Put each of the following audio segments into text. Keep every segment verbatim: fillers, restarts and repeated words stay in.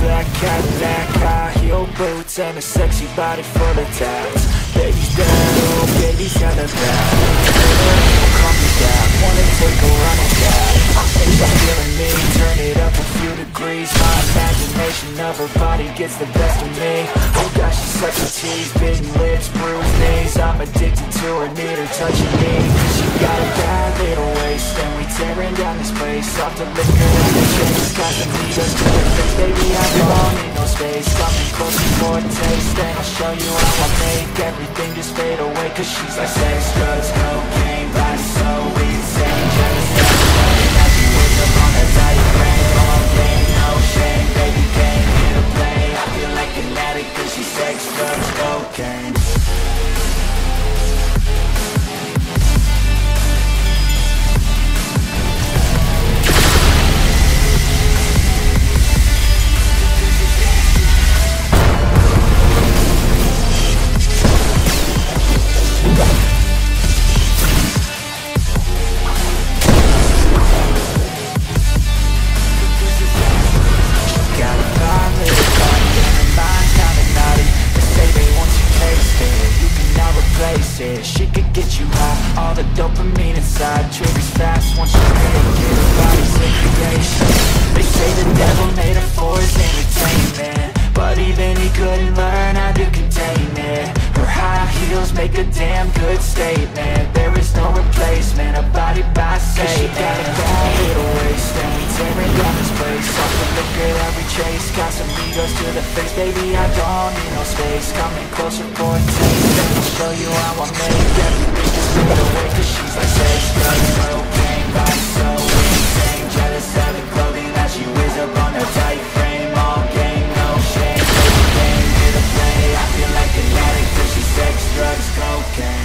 black cat, black high heel boots, and a sexy body full of tats. Baby's down, oh, baby's down the back. Calm me down, wanna take a run at that. If you're feeling me, turn it up a few degrees. My imagination of her body gets the best of me. Oh gosh, she's such a tease, bitten lips, bruised knees. I'm addicted to her, need her touching me. She got a bad little waist, and we tearing down this place. Off the liquor and the drinks, got the need us to the face. Baby, I belong in no space. Something close before a taste, and I'll show you how I make everything just fade away. Cause she's like sex, drugs, cocaine, life's so insane. Just she could get you high, all the dopamine inside. Triggers fast once you make it, body's liquidation. They say the devil made her for his entertainment, but even he couldn't learn how to contain it. Her high heels make a damn good statement. There is no replacement, a body by Satan. She got a bad little waist, and we tearing down this place. Off the liquor that we chase, got some egos to the face. Baby, I don't need no space, coming closer for a taste. Let me show you how I make everything just fade away. Cause she's like sex, drugs, cocaine, life's so insane. Jealous of the clothing that she wears up on her tight frame. All game, no shame, game to the play. I feel like an addict, cause she's sex, drugs, cocaine.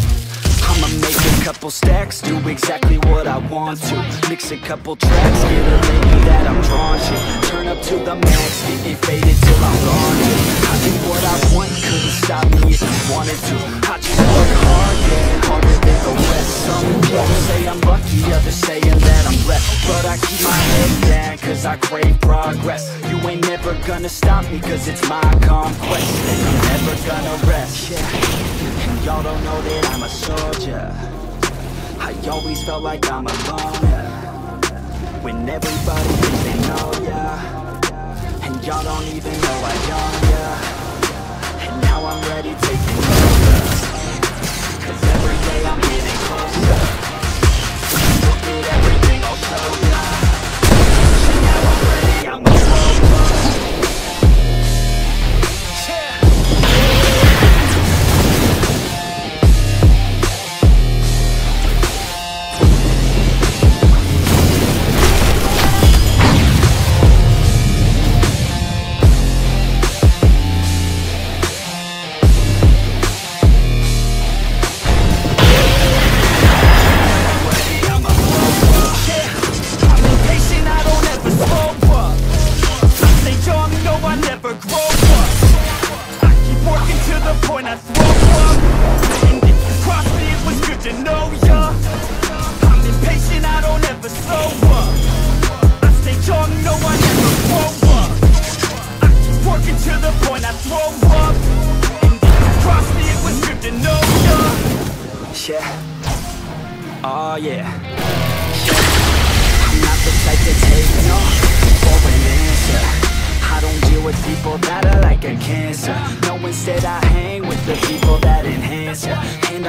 I'ma make a couple stacks, do exactly what I want to. Mix a couple tracks, get a lady that I'm drawn to. Turn up to the max, get it faded till I'm gone. I do what I want, couldn't stop me if you wanted to. I just work hard, yeah, harder than the rest. Some people say I'm lucky, others saying that I'm blessed. But I keep my head down, cause I crave progress. You ain't never gonna stop me, cause it's my conquest. And I'm never gonna rest, yeah. Y'all don't know that I'm a soldier. I always felt like I'm a loner, when everybody thinks they know ya, and y'all don't even know I own ya. And now I'm ready to take it over, cause every day I'm getting closer. Look at everything I'll show ya, and now I'm ready, I'm a soldier. Oh yeah, I'm not the type to take no for an answer. I don't deal with people that are like a cancer. No, instead I hang with the people that enhance.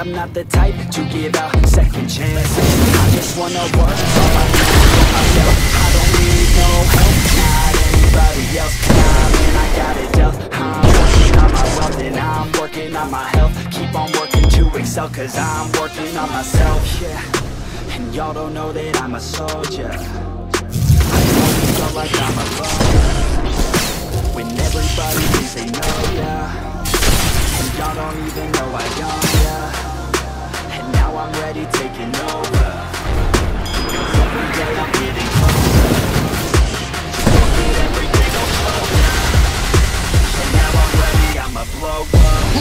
I'm not the type to give out second chances. I just wanna work on my myself. I don't need no help, not anybody else. Nah, man, I got it dealt. I'm working on my wealth and I'm working on my health. Keep on working to excel, cause I'm working on myself, yeah. And y'all don't know that I'm a soldier. I always feel like I'm a loner when everybody thinks they know, yeah. Y'all don't even know I own ya. And now I'm ready, taking over. Cause every day I'm getting closer. Don't get everything on closer. And now I'm ready, I'ma blow up.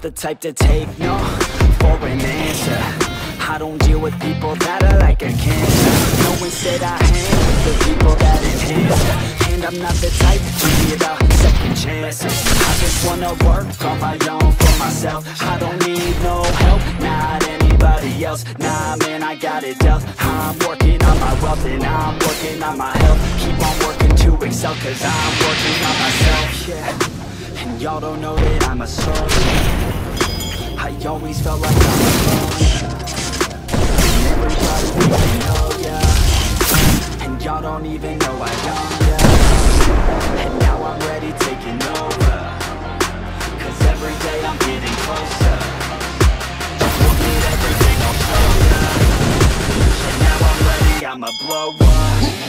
The type to take no for an answer. I don't deal with people that are like a cancer. No one said I hang with the people that enhance ya. And I'm not the type to give out second chances. I just wanna work on my own for myself. I don't need no help, not anybody else. Nah, man, I got it dealt. I'm working on my wealth and I'm working on my health. Keep on working to excel, cause I'm working on myself, yeah. And y'all don't know that I'm a soldier. I always felt like I'm alone. And everybody thinks know ya, and y'all don't even know I own ya. And now I'm ready, taking over. Cause every day I'm getting closer. Don't get everything on shoulder. And now I'm ready, I'ma blow up.